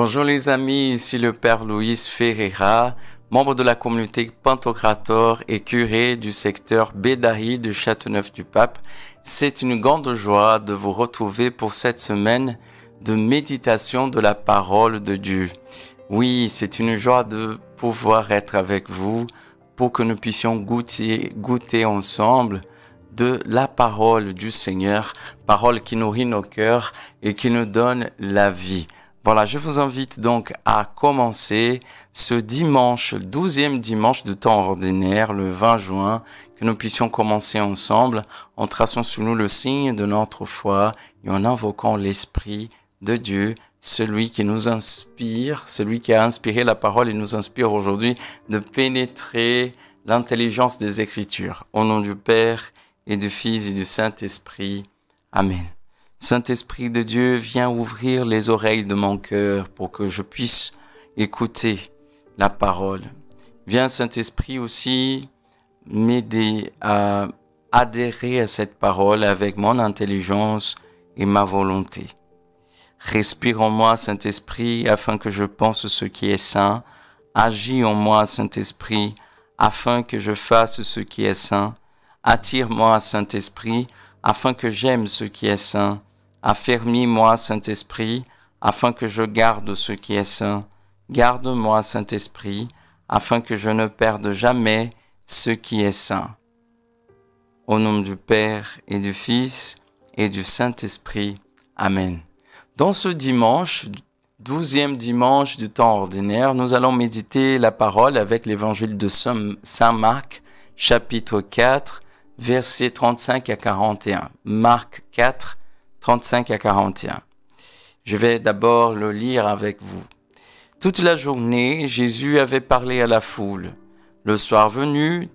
Bonjour les amis, ici le Père Louis Ferreira, membre de la communauté Pantocrator et curé du secteur Bédarrides-Châteauneuf du Pape. C'est une grande joie de vous retrouver pour cette semaine de méditation de la parole de Dieu. Oui, c'est une joie de pouvoir être avec vous pour que nous puissions goûter ensemble de la parole du Seigneur, parole qui nourrit nos cœurs et qui nous donne la vie. Voilà, je vous invite donc à commencer ce dimanche, 12e dimanche de temps ordinaire, le 20 juin, que nous puissions commencer ensemble en traçant sous nous le signe de notre foi et en invoquant l'Esprit de Dieu, celui qui nous inspire, celui qui a inspiré la parole et nous inspire aujourd'hui de pénétrer l'intelligence des Écritures. Au nom du Père et du Fils et du Saint-Esprit. Amen. Saint-Esprit de Dieu, viens ouvrir les oreilles de mon cœur pour que je puisse écouter la parole. Viens, Saint-Esprit, aussi m'aider à adhérer à cette parole avec mon intelligence et ma volonté. Respire en moi, Saint-Esprit, afin que je pense ce qui est saint. Agis en moi, Saint-Esprit, afin que je fasse ce qui est saint. Attire-moi, Saint-Esprit, afin que j'aime ce qui est saint. Affermis-moi, Saint-Esprit, afin que je garde ce qui est saint. Garde-moi, Saint-Esprit, afin que je ne perde jamais ce qui est saint. Au nom du Père et du Fils et du Saint-Esprit. Amen. Dans ce dimanche, 12e dimanche du temps ordinaire, nous allons méditer la parole avec l'évangile de Saint Marc, chapitre 4, versets 35 à 41. Marc 4, 35 à 41. Je vais d'abord le lire avec vous. Toute la journée, Jésus avait parlé à la foule. Le soir venu,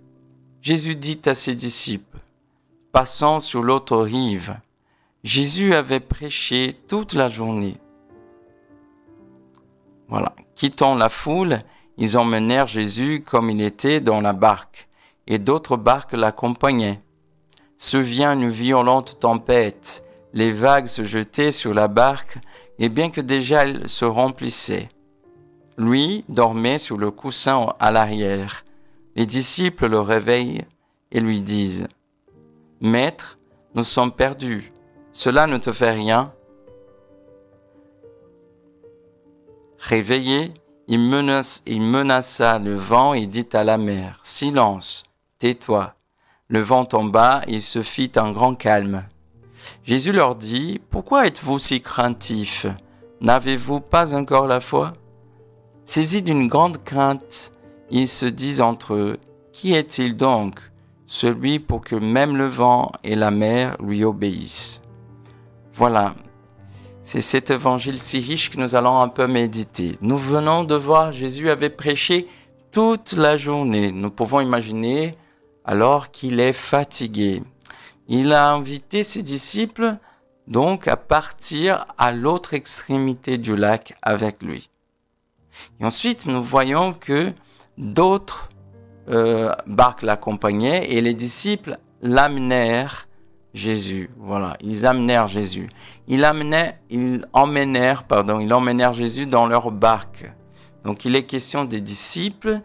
Jésus dit à ses disciples, passons sur l'autre rive. Jésus avait prêché toute la journée. Voilà. Quittant la foule, ils emmenèrent Jésus comme il était dans la barque, et d'autres barques l'accompagnaient. Survint une violente tempête, les vagues se jetaient sur la barque, et bien que déjà elle se remplissait. Lui dormait sur le coussin à l'arrière. Les disciples le réveillent et lui disent, « Maître, nous sommes perdus. Cela ne te fait rien? » Réveillé, il menaça le vent et dit à la mer, « Silence, tais-toi. » Le vent tomba et il se fit un grand calme. Jésus leur dit, « Pourquoi êtes-vous si craintifs? N'avez-vous pas encore la foi ?» Saisis d'une grande crainte, ils se disent entre eux, « Qui est-il donc, celui pour que même le vent et la mer lui obéissent ?» Voilà, c'est cet évangile si riche que nous allons un peu méditer. Nous venons de voir, Jésus avait prêché toute la journée. Nous pouvons imaginer alors qu'il est fatigué. Il a invité ses disciples donc à partir à l'autre extrémité du lac avec lui. Et ensuite, nous voyons que d'autres barques l'accompagnaient et les disciples l'amenèrent Jésus, voilà, ils amenèrent Jésus. Ils emmenèrent Jésus dans leur barque. Donc, il est question des disciples,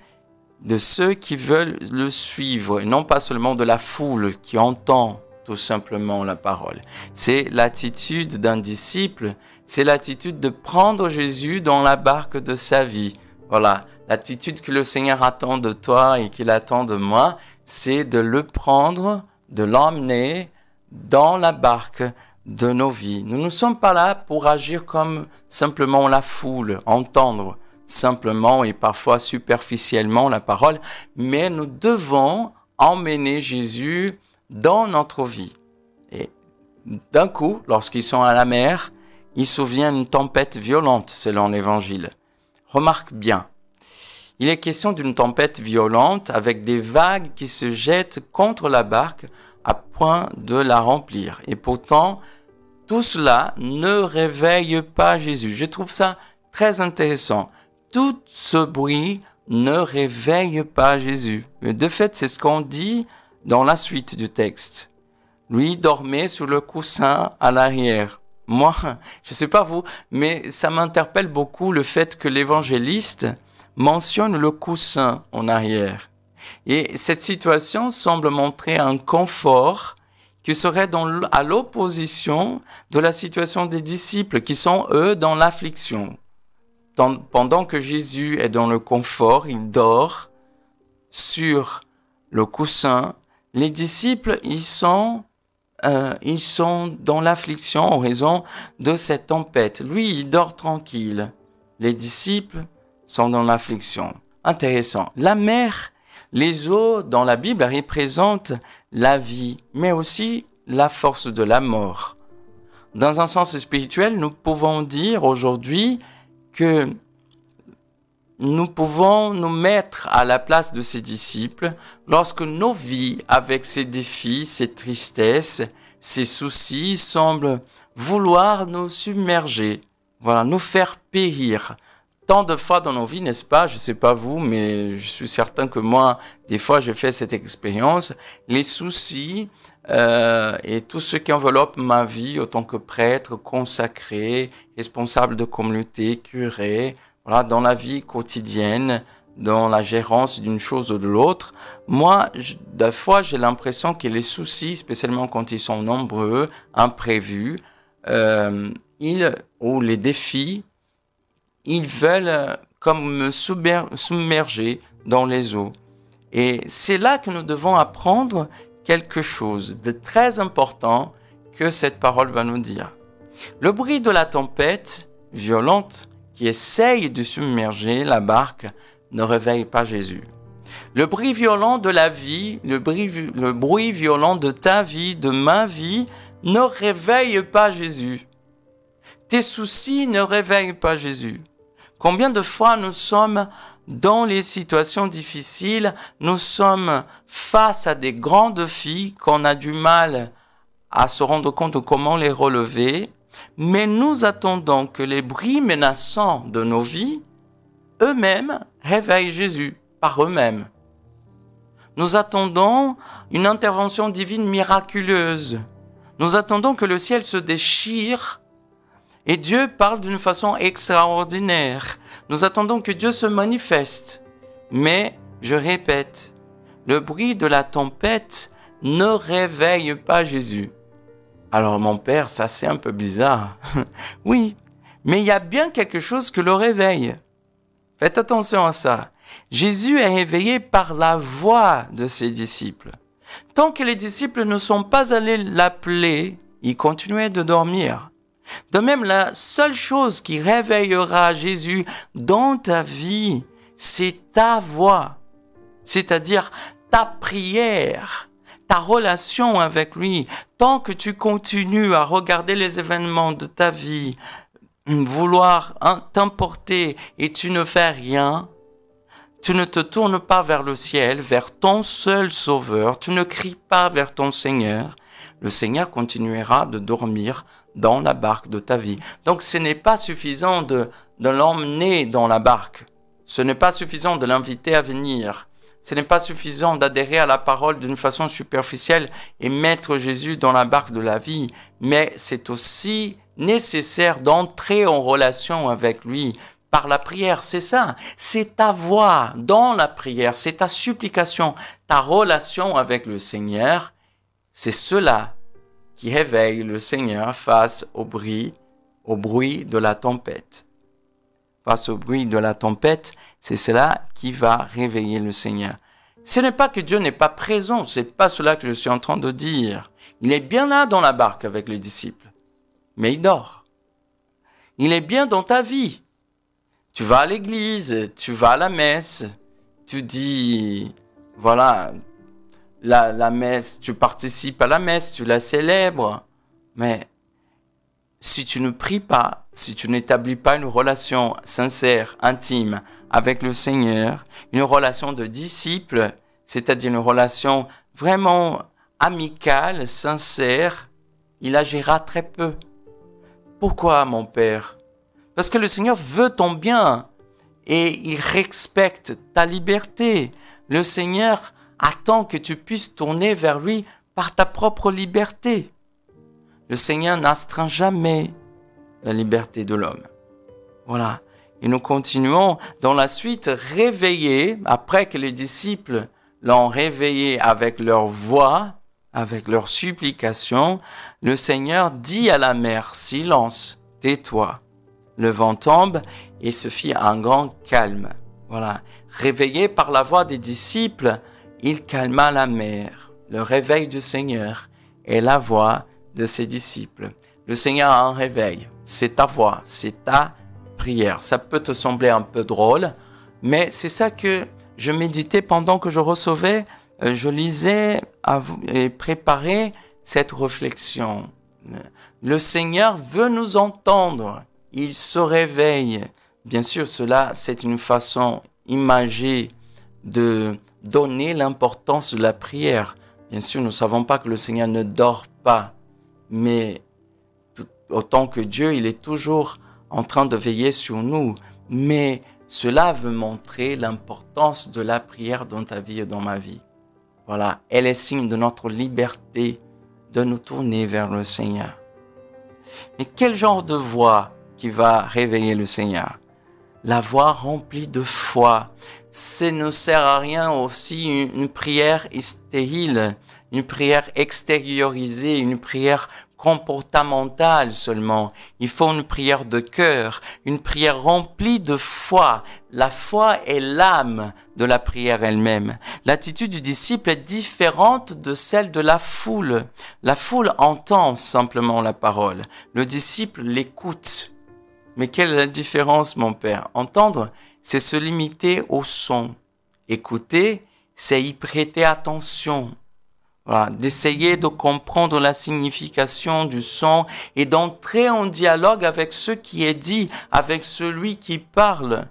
de ceux qui veulent le suivre, et non pas seulement de la foule qui entend tout simplement la parole. C'est l'attitude d'un disciple, c'est l'attitude de prendre Jésus dans la barque de sa vie. Voilà, l'attitude que le Seigneur attend de toi et qu'il attend de moi, c'est de le prendre, de l'emmener dans la barque de nos vies. Nous ne sommes pas là pour agir comme simplement la foule, entendre simplement et parfois superficiellement la parole, mais nous devons emmener Jésus dans notre vie. Et d'un coup, lorsqu'ils sont à la mer, il survient une tempête violente selon l'Évangile. Remarque bien, il est question d'une tempête violente avec des vagues qui se jettent contre la barque à point de la remplir. Et pourtant, tout cela ne réveille pas Jésus. Je trouve ça très intéressant. Tout ce bruit ne réveille pas Jésus. Mais de fait, c'est ce qu'on dit dans la suite du texte. Lui dormait sur le coussin à l'arrière. moi, je ne sais pas vous, mais ça m'interpelle beaucoup le fait que l'évangéliste mentionne le coussin en arrière. Et cette situation semble montrer un confort qui serait à l'opposition de la situation des disciples qui sont, eux, dans l'affliction. Pendant que Jésus est dans le confort, il dort sur le coussin. Les disciples, ils sont dans l'affliction en raison de cette tempête. Lui, il dort tranquille. Les disciples sont dans l'affliction. Intéressant. La mer, les eaux dans la Bible représentent la vie, mais aussi la force de la mort. Dans un sens spirituel, nous pouvons dire aujourd'hui que nous pouvons nous mettre à la place de ses disciples lorsque nos vies, avec ses défis, ses tristesses, ses soucis, semblent vouloir nous submerger, voilà, nous faire périr. Tant de fois dans nos vies, n'est-ce pas? Je ne sais pas vous, mais je suis certain que moi, des fois, j'ai fait cette expérience. Les soucis et tout ce qui enveloppe ma vie en tant que prêtre, consacré, responsable de communauté, curé, voilà, dans la vie quotidienne, dans la gérance d'une chose ou de l'autre, moi, des fois, j'ai l'impression que les soucis, spécialement quand ils sont nombreux, imprévus, ou les défis, ils veulent comme me submerger dans les eaux. Et c'est là que nous devons apprendre quelque chose de très important que cette parole va nous dire. Le bruit de la tempête violente qui essaye de submerger la barque ne réveille pas Jésus. Le bruit violent de la vie, le bruit violent de ta vie, de ma vie, ne réveille pas Jésus. Tes soucis ne réveillent pas Jésus. Combien de fois nous sommes dans les situations difficiles, nous sommes face à des grands défis qu'on a du mal à se rendre compte de comment les relever, mais nous attendons que les bruits menaçants de nos vies, eux-mêmes, réveillent Jésus par eux-mêmes. Nous attendons une intervention divine miraculeuse. Nous attendons que le ciel se déchire. Et Dieu parle d'une façon extraordinaire. Nous attendons que Dieu se manifeste. Mais, je répète, le bruit de la tempête ne réveille pas Jésus. Alors mon père, ça c'est un peu bizarre. Oui, mais il y a bien quelque chose qui le réveille. Faites attention à ça. Jésus est réveillé par la voix de ses disciples. Tant que les disciples ne sont pas allés l'appeler, ils continuaient de dormir. De même, la seule chose qui réveillera Jésus dans ta vie, c'est ta voix, c'est-à-dire ta prière, ta relation avec lui. Tant que tu continues à regarder les événements de ta vie, vouloir t'emporter et tu ne fais rien, tu ne te tournes pas vers le ciel, vers ton seul sauveur, tu ne cries pas vers ton Seigneur, le Seigneur continuera de dormir dans la barque de ta vie. Donc ce n'est pas suffisant de l'emmener dans la barque. Ce n'est pas suffisant de l'inviter à venir. Ce n'est pas suffisant d'adhérer à la parole d'une façon superficielle et mettre Jésus dans la barque de la vie. Mais c'est aussi nécessaire d'entrer en relation avec lui par la prière. C'est ça, c'est ta voix dans la prière, c'est ta supplication, ta relation avec le Seigneur. C'est cela qui réveille le Seigneur face au bruit de la tempête. Face au bruit de la tempête, c'est cela qui va réveiller le Seigneur. Ce n'est pas que Dieu n'est pas présent, ce n'est pas cela que je suis en train de dire. Il est bien là dans la barque avec les disciples, mais il dort. Il est bien dans ta vie. Tu vas à l'église, tu vas à la messe, tu dis, voilà, la messe, tu participes à la messe, tu la célèbres, mais si tu ne pries pas, si tu n'établis pas une relation sincère, intime avec le Seigneur, une relation de disciple, c'est-à-dire une relation vraiment amicale, sincère, il agira très peu. Pourquoi, mon Père? Parce que le Seigneur veut ton bien et il respecte ta liberté. Le Seigneur attends que tu puisses tourner vers lui par ta propre liberté. Le Seigneur n'astreint jamais la liberté de l'homme. Voilà. Et nous continuons dans la suite, réveillés, après que les disciples l'ont réveillé avec leur voix, avec leur supplication, le Seigneur dit à la mer, « Silence, tais-toi ». Le vent tombe et se fit un grand calme. Voilà. Réveillé par la voix des disciples, il calma la mer. Le réveil du Seigneur est la voix de ses disciples. Le Seigneur a un réveil. C'est ta voix, c'est ta prière. Ça peut te sembler un peu drôle, mais c'est ça que je méditais pendant que je recevais, je lisais et préparais cette réflexion. Le Seigneur veut nous entendre. Il se réveille. Bien sûr, cela, c'est une façon imagée de donner l'importance de la prière. Bien sûr, nous ne savons pas que le Seigneur ne dort pas, mais autant que Dieu, il est toujours en train de veiller sur nous. Mais cela veut montrer l'importance de la prière dans ta vie et dans ma vie. Voilà, elle est signe de notre liberté de nous tourner vers le Seigneur. Mais quel genre de voix qui va réveiller le Seigneur? La voix remplie de foi. Ça ne sert à rien aussi une prière stérile, une prière extériorisée, une prière comportementale seulement. Il faut une prière de cœur, une prière remplie de foi. La foi est l'âme de la prière elle-même. L'attitude du disciple est différente de celle de la foule. La foule entend simplement la parole. Le disciple l'écoute. Mais quelle est la différence, mon Père? Entendre, c'est se limiter au son. Écouter, c'est y prêter attention. Voilà, d'essayer de comprendre la signification du son et d'entrer en dialogue avec ce qui est dit, avec celui qui parle.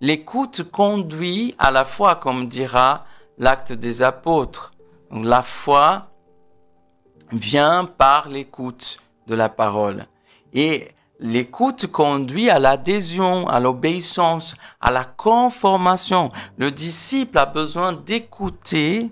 L'écoute conduit à la foi, comme dira l'acte des apôtres. Donc, la foi vient par l'écoute de la parole. Et l'écoute conduit à l'adhésion, à l'obéissance, à la conformation. Le disciple a besoin d'écouter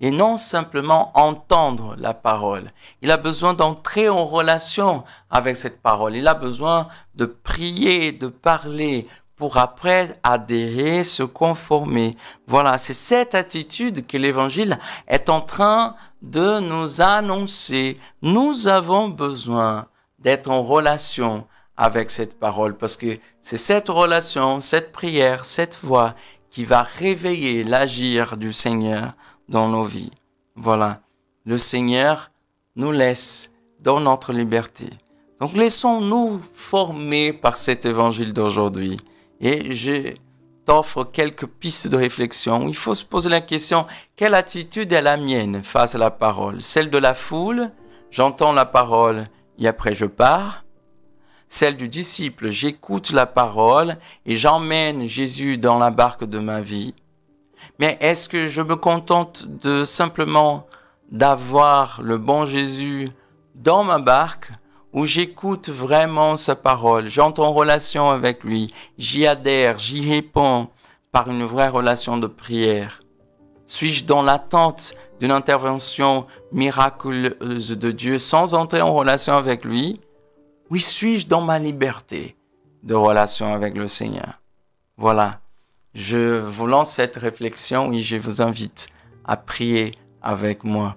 et non simplement entendre la parole. Il a besoin d'entrer en relation avec cette parole. Il a besoin de prier, de parler pour après adhérer, se conformer. Voilà, c'est cette attitude que l'Évangile est en train de nous annoncer. Nous avons besoin d'être en relation avec cette parole parce que c'est cette relation, cette prière, cette voix qui va réveiller l'agir du Seigneur dans nos vies. Voilà, le Seigneur nous laisse dans notre liberté. Donc laissons-nous former par cet évangile d'aujourd'hui. Et je t'offre quelques pistes de réflexion. Il faut se poser la question, quelle attitude est la mienne face à la parole? Celle de la foule, j'entends la parole et après je pars. Celle du disciple, j'écoute la parole et j'emmène Jésus dans la barque de ma vie. Mais est-ce que je me contente de simplement d'avoir le bon Jésus dans ma barque où j'écoute vraiment sa parole, j'entre en relation avec lui, j'y adhère, j'y réponds par une vraie relation de prière? Suis-je dans l'attente d'une intervention miraculeuse de Dieu sans entrer en relation avec lui? Oui, suis-je dans ma liberté de relation avec le Seigneur? Voilà. Je vous lance cette réflexion et je vous invite à prier avec moi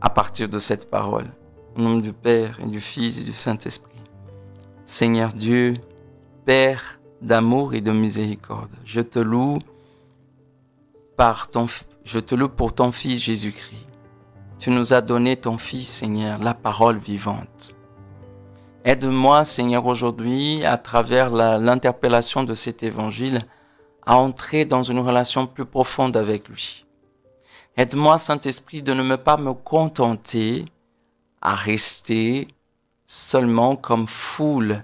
à partir de cette parole. Au nom du Père et du Fils et du Saint-Esprit. Seigneur Dieu, Père d'amour et de miséricorde, je te loue pour ton Fils Jésus-Christ. Tu nous as donné ton Fils, Seigneur, la parole vivante. Aide-moi, Seigneur, aujourd'hui, à travers l'interpellation de cet évangile, à entrer dans une relation plus profonde avec lui. Aide-moi, Saint-Esprit, de ne pas me contenter à rester seulement comme foule,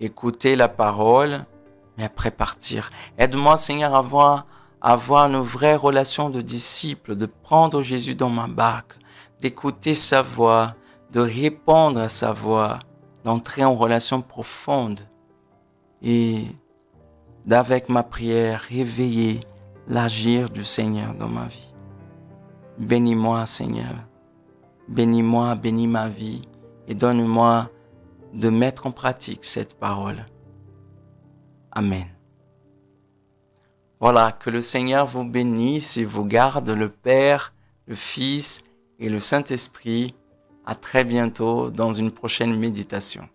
écouter la parole, mais après partir. Aide-moi, Seigneur, à avoir une vraie relation de disciple, de prendre Jésus dans ma barque, d'écouter sa voix, de répondre à sa voix, d'entrer en relation profonde et d'avec ma prière, réveiller l'agir du Seigneur dans ma vie. Bénis-moi, Seigneur. Bénis-moi, bénis ma vie. et donne-moi de mettre en pratique cette parole. Amen. Voilà, que le Seigneur vous bénisse et vous garde, le Père, le Fils et le Saint-Esprit. À très bientôt dans une prochaine méditation.